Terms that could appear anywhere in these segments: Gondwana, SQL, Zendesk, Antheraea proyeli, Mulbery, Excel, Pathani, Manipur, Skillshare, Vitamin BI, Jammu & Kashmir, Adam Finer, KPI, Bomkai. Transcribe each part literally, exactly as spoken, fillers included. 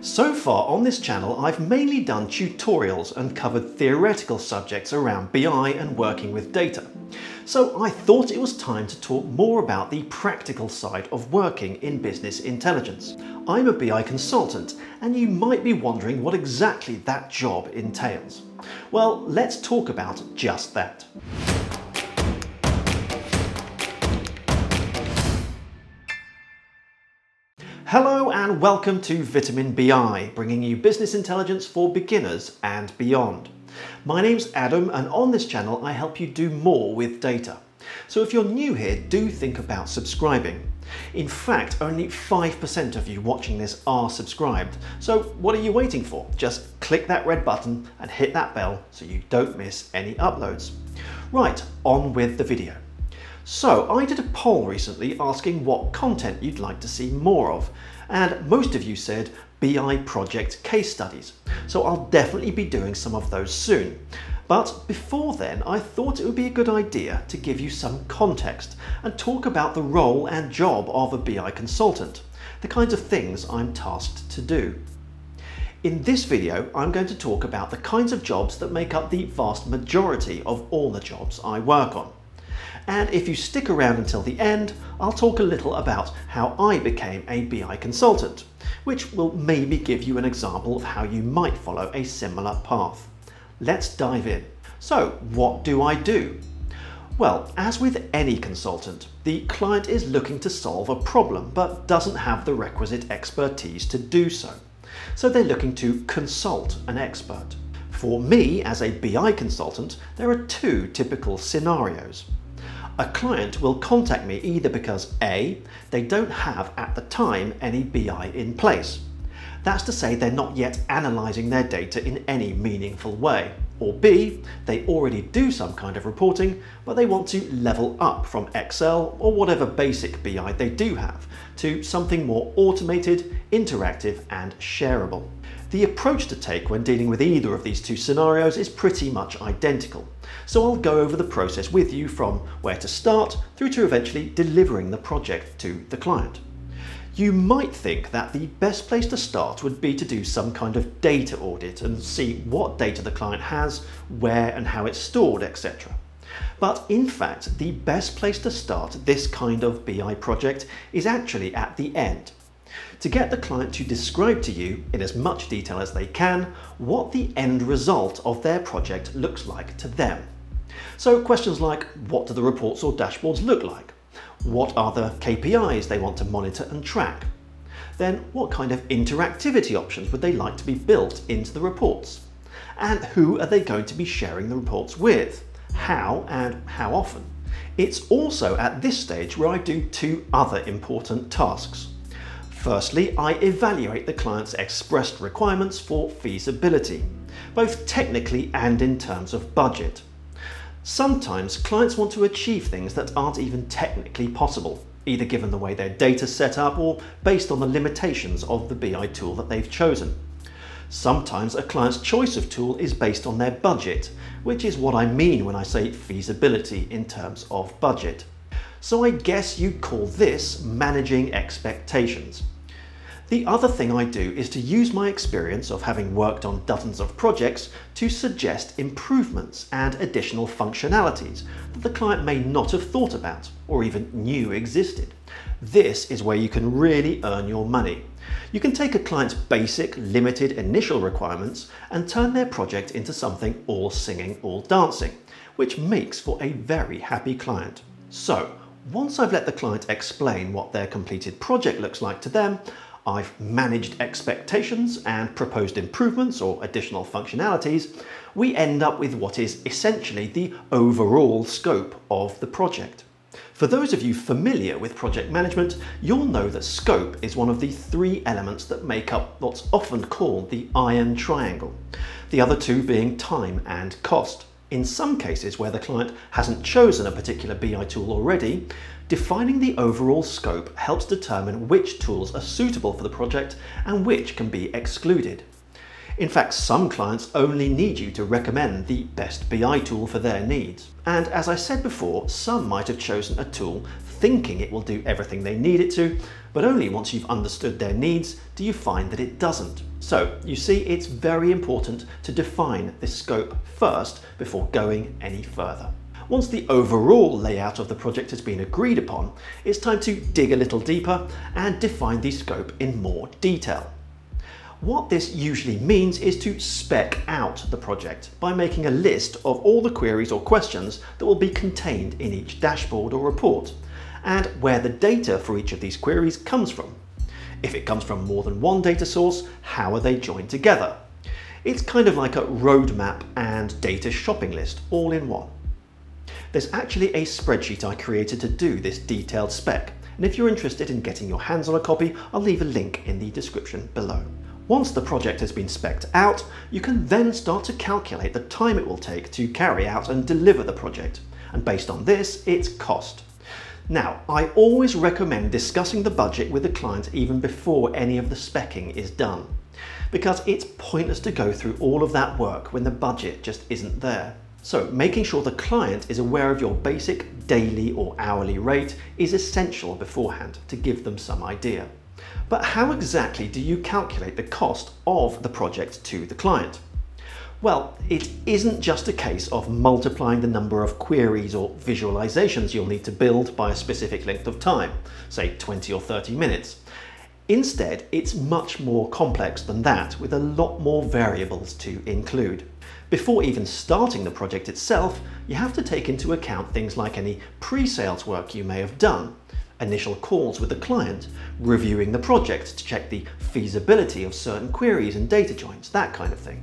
So far on this channel, I've mainly done tutorials and covered theoretical subjects around B I and working with data. So I thought it was time to talk more about the practical side of working in business intelligence. I'm a B I consultant, and you might be wondering what exactly that job entails. Well, let's talk about just that. Hello and welcome to Vitamin B I, bringing you business intelligence for beginners and beyond. My name's Adam, and on this channel I help you do more with data. So if you're new here, do think about subscribing. In fact, only five percent of you watching this are subscribed. So what are you waiting for? Just click that red button and hit that bell so you don't miss any uploads. Right, on with the video. So I did a poll recently asking what content you'd like to see more of, and most of you said B I project case studies. So I'll definitely be doing some of those soon. But before then, I thought it would be a good idea to give you some context and talk about the role and job of a B I consultant, the kinds of things I'm tasked to do. In this video, I'm going to talk about the kinds of jobs that make up the vast majority of all the jobs I work on. And if you stick around until the end, I'll talk a little about how I became a B I consultant, which will maybe give you an example of how you might follow a similar path. Let's dive in. So, what do I do? Well, as with any consultant, the client is looking to solve a problem but doesn't have the requisite expertise to do so. So they're looking to consult an expert. For me, as a B I consultant, there are two typical scenarios. A client will contact me either because A, they don't have at the time any B I in place. That's to say they're not yet analysing their data in any meaningful way. Or B, they already do some kind of reporting, but they want to level up from Excel or whatever basic B I they do have to something more automated, interactive and shareable. The approach to take when dealing with either of these two scenarios is pretty much identical. So I'll go over the process with you from where to start through to eventually delivering the project to the client. You might think that the best place to start would be to do some kind of data audit and see what data the client has, where and how it's stored, et cetera. But in fact, the best place to start this kind of B I project is actually at the end. To get the client to describe to you, in as much detail as they can, what the end result of their project looks like to them. So questions like, what do the reports or dashboards look like? What are the K P Is they want to monitor and track? Then what kind of interactivity options would they like to be built into the reports? And who are they going to be sharing the reports with? How and how often? It's also at this stage where I do two other important tasks. Firstly, I evaluate the client's expressed requirements for feasibility, both technically and in terms of budget. Sometimes clients want to achieve things that aren't even technically possible, either given the way their data's set up or based on the limitations of the B I tool that they've chosen. Sometimes a client's choice of tool is based on their budget, which is what I mean when I say feasibility in terms of budget. So I guess you'd call this managing expectations. The other thing I do is to use my experience of having worked on dozens of projects to suggest improvements and additional functionalities that the client may not have thought about or even knew existed. This is where you can really earn your money. You can take a client's basic, limited initial requirements and turn their project into something all singing, all dancing, which makes for a very happy client. So, once I've let the client explain what their completed project looks like to them, I've managed expectations and proposed improvements or additional functionalities, we end up with what is essentially the overall scope of the project. For those of you familiar with project management, you'll know that scope is one of the three elements that make up what's often called the iron triangle, the other two being time and cost. In some cases where the client hasn't chosen a particular B I tool already, defining the overall scope helps determine which tools are suitable for the project and which can be excluded. In fact, some clients only need you to recommend the best B I tool for their needs. And as I said before, some might have chosen a tool thinking it will do everything they need it to, but only once you've understood their needs do you find that it doesn't. So you see, it's very important to define this scope first before going any further. Once the overall layout of the project has been agreed upon, it's time to dig a little deeper and define the scope in more detail. What this usually means is to spec out the project by making a list of all the queries or questions that will be contained in each dashboard or report, and where the data for each of these queries comes from. If it comes from more than one data source, how are they joined together? It's kind of like a roadmap and data shopping list all in one. There's actually a spreadsheet I created to do this detailed spec, and if you're interested in getting your hands on a copy, I'll leave a link in the description below. Once the project has been specced out, you can then start to calculate the time it will take to carry out and deliver the project, and based on this, its cost. Now, I always recommend discussing the budget with the client even before any of the speccing is done, because it's pointless to go through all of that work when the budget just isn't there. So making sure the client is aware of your basic daily or hourly rate is essential beforehand to give them some idea. But how exactly do you calculate the cost of the project to the client? Well, it isn't just a case of multiplying the number of queries or visualizations you'll need to build by a specific length of time, say twenty or thirty minutes. Instead, it's much more complex than that, with a lot more variables to include. Before even starting the project itself, you have to take into account things like any pre-sales work you may have done, initial calls with the client, reviewing the project to check the feasibility of certain queries and data joins, that kind of thing.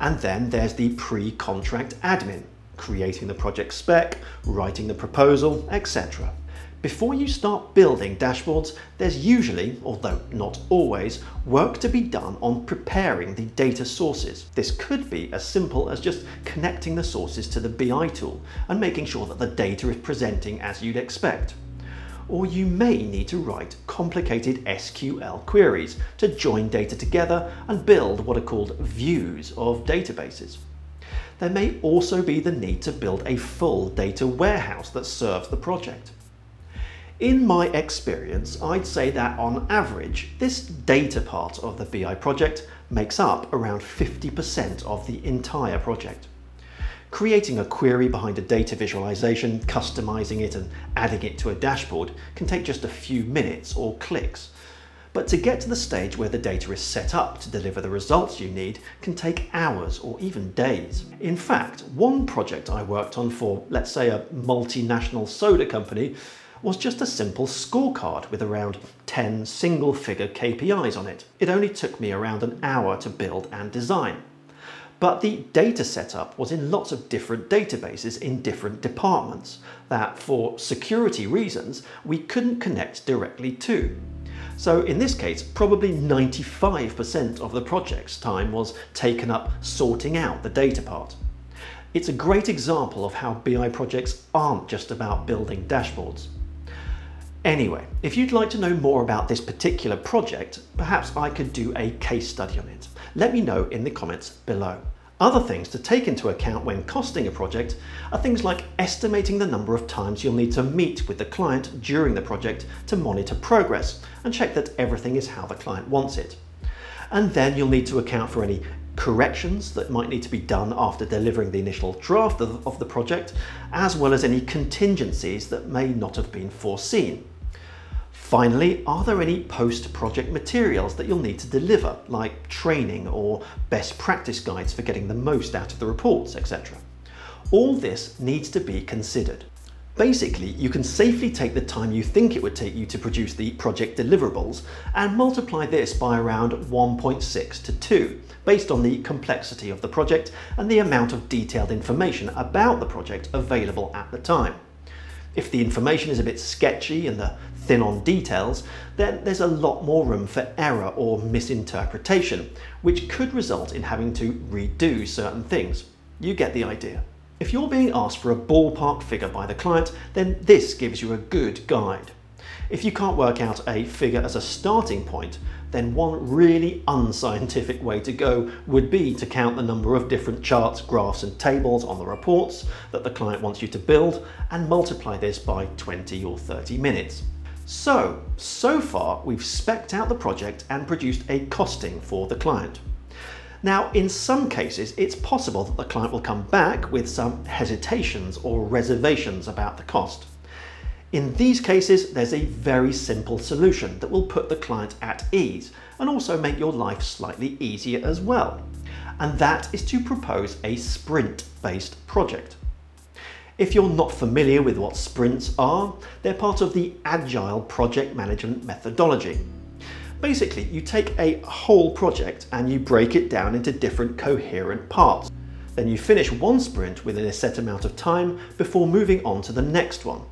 And then there's the pre-contract admin, creating the project spec, writing the proposal, et cetera. Before you start building dashboards, there's usually, although not always, work to be done on preparing the data sources. This could be as simple as just connecting the sources to the B I tool and making sure that the data is presenting as you'd expect. Or you may need to write complicated S Q L queries to join data together and build what are called views of databases. There may also be the need to build a full data warehouse that serves the project. In my experience, I'd say that on average, this data part of the B I project makes up around fifty percent of the entire project. Creating a query behind a data visualization, customizing it and adding it to a dashboard can take just a few minutes or clicks. But to get to the stage where the data is set up to deliver the results you need can take hours or even days. In fact, one project I worked on for, let's say, a multinational soda company was just a simple scorecard with around ten single-figure K P Is on it. It only took me around an hour to build and design. But the data setup was in lots of different databases in different departments that, for security reasons, we couldn't connect directly to. So in this case, probably ninety-five percent of the project's time was taken up sorting out the data part. It's a great example of how B I projects aren't just about building dashboards. Anyway, if you'd like to know more about this particular project, perhaps I could do a case study on it. Let me know in the comments below. Other things to take into account when costing a project are things like estimating the number of times you'll need to meet with the client during the project to monitor progress and check that everything is how the client wants it. And then you'll need to account for any corrections that might need to be done after delivering the initial draft of, of the project, as well as any contingencies that may not have been foreseen. Finally, are there any post-project materials that you'll need to deliver, like training or best practice guides for getting the most out of the reports, et cetera? All this needs to be considered. Basically, you can safely take the time you think it would take you to produce the project deliverables and multiply this by around one point six to two, based on the complexity of the project and the amount of detailed information about the project available at the time. If the information is a bit sketchy and they're thin on details, then there's a lot more room for error or misinterpretation, which could result in having to redo certain things. You get the idea. If you're being asked for a ballpark figure by the client, then this gives you a good guide. If you can't work out a figure as a starting point, then one really unscientific way to go would be to count the number of different charts, graphs and tables on the reports that the client wants you to build and multiply this by twenty or thirty minutes. So, so far we've specced out the project and produced a costing for the client. Now, in some cases, it's possible that the client will come back with some hesitations or reservations about the cost. In these cases, there's a very simple solution that will put the client at ease and also make your life slightly easier as well. And that is to propose a sprint-based project. If you're not familiar with what sprints are, they're part of the agile project management methodology. Basically, you take a whole project and you break it down into different coherent parts. Then you finish one sprint within a set amount of time before moving on to the next one.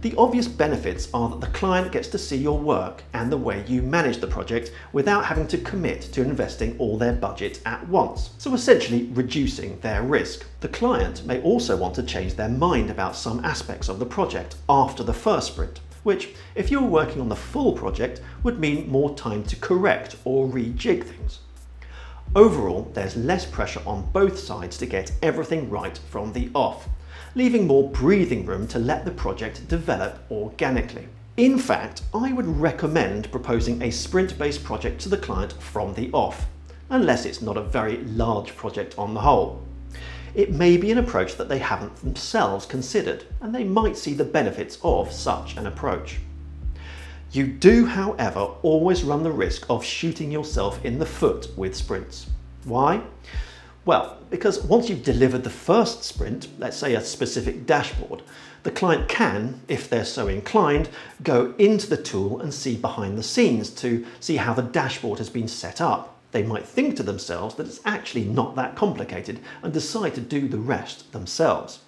The obvious benefits are that the client gets to see your work and the way you manage the project without having to commit to investing all their budget at once, so essentially reducing their risk. The client may also want to change their mind about some aspects of the project after the first sprint, which, if you were working on the full project, would mean more time to correct or rejig things. Overall, there's less pressure on both sides to get everything right from the off, leaving more breathing room to let the project develop organically. In fact, I would recommend proposing a sprint-based project to the client from the off, unless it's not a very large project on the whole. It may be an approach that they haven't themselves considered, and they might see the benefits of such an approach. You do, however, always run the risk of shooting yourself in the foot with sprints. Why? Well, because once you've delivered the first sprint, let's say a specific dashboard, the client can, if they're so inclined, go into the tool and see behind the scenes to see how the dashboard has been set up. They might think to themselves that it's actually not that complicated and decide to do the rest themselves.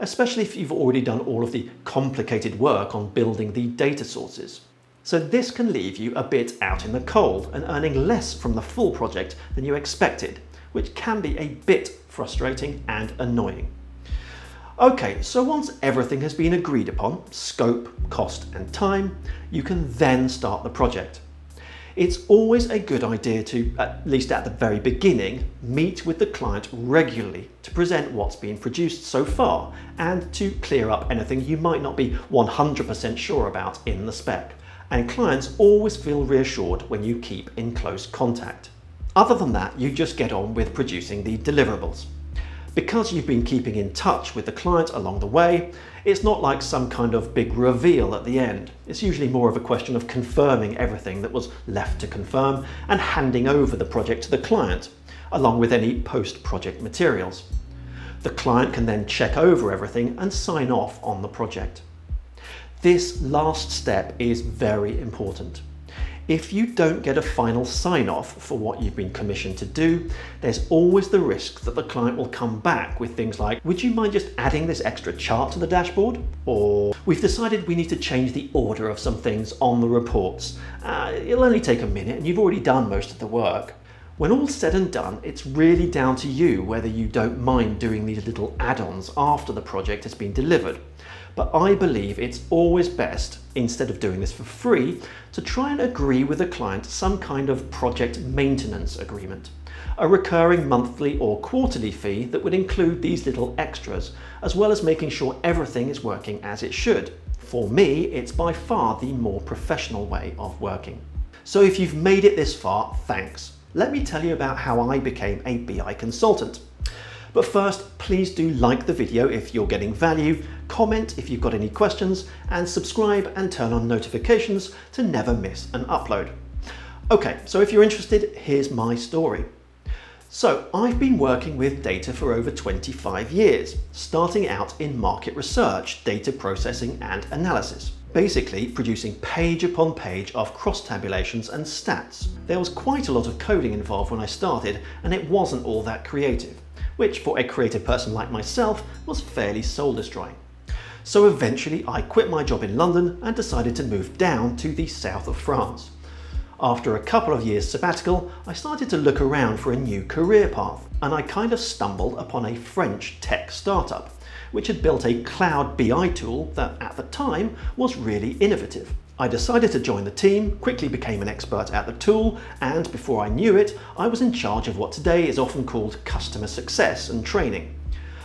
Especially if you've already done all of the complicated work on building the data sources. So this can leave you a bit out in the cold and earning less from the full project than you expected, which can be a bit frustrating and annoying. Okay, so once everything has been agreed upon, scope, cost and time, you can then start the project. It's always a good idea to, at least at the very beginning, meet with the client regularly to present what's been produced so far and to clear up anything you might not be one hundred percent sure about in the spec. And clients always feel reassured when you keep in close contact. Other than that, you just get on with producing the deliverables. Because you've been keeping in touch with the client along the way, it's not like some kind of big reveal at the end. It's usually more of a question of confirming everything that was left to confirm and handing over the project to the client, along with any post-project materials. The client can then check over everything and sign off on the project. This last step is very important. If you don't get a final sign-off for what you've been commissioned to do, there's always the risk that the client will come back with things like, would you mind just adding this extra chart to the dashboard? Or, we've decided we need to change the order of some things on the reports. Uh, it'll only take a minute and you've already done most of the work. When all's said and done, it's really down to you whether you don't mind doing these little add-ons after the project has been delivered. But I believe it's always best, instead of doing this for free, to try and agree with the client some kind of project maintenance agreement, a recurring monthly or quarterly fee that would include these little extras, as well as making sure everything is working as it should. For me, it's by far the more professional way of working. So if you've made it this far, thanks. Let me tell you about how I became a B I consultant. But first, please do like the video if you're getting value, comment if you've got any questions, and subscribe and turn on notifications to never miss an upload. Okay, so if you're interested, here's my story. So I've been working with data for over twenty-five years, starting out in market research, data processing and analysis. Basically producing page upon page of cross-tabulations and stats. There was quite a lot of coding involved when I started, and it wasn't all that creative, which for a creative person like myself was fairly soul-destroying. So eventually I quit my job in London and decided to move down to the south of France. After a couple of years sabbatical, I started to look around for a new career path, and I kind of stumbled upon a French tech startup, which had built a cloud B I tool that at the time was really innovative. I decided to join the team, quickly became an expert at the tool, and before I knew it, I was in charge of what today is often called customer success and training.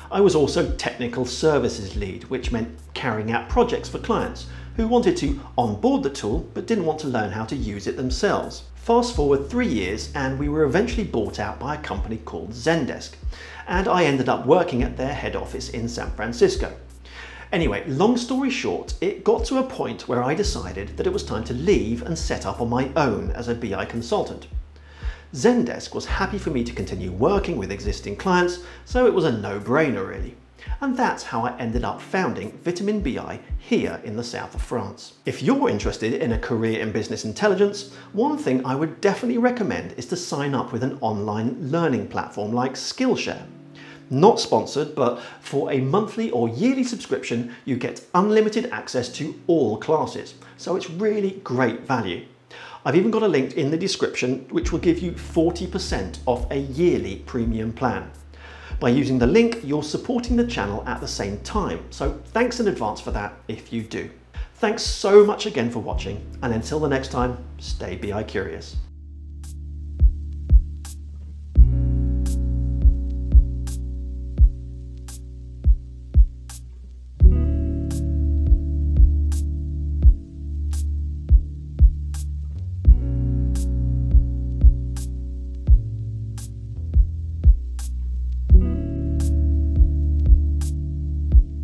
I was also technical services lead, which meant carrying out projects for clients, who wanted to onboard the tool but didn't want to learn how to use it themselves. Fast forward three years and we were eventually bought out by a company called Zendesk, and I ended up working at their head office in San Francisco. Anyway, long story short, it got to a point where I decided that it was time to leave and set up on my own as a B I consultant. Zendesk was happy for me to continue working with existing clients, so it was a no-brainer really. And that's how I ended up founding Vitamin B I here in the south of France. If you're interested in a career in business intelligence, one thing I would definitely recommend is to sign up with an online learning platform like Skillshare. Not sponsored, but for a monthly or yearly subscription, you get unlimited access to all classes. So it's really great value. I've even got a link in the description, which will give you forty percent off a yearly premium plan. By using the link, you're supporting the channel at the same time. So thanks in advance for that if you do. Thanks so much again for watching. And until the next time, stay B I curious.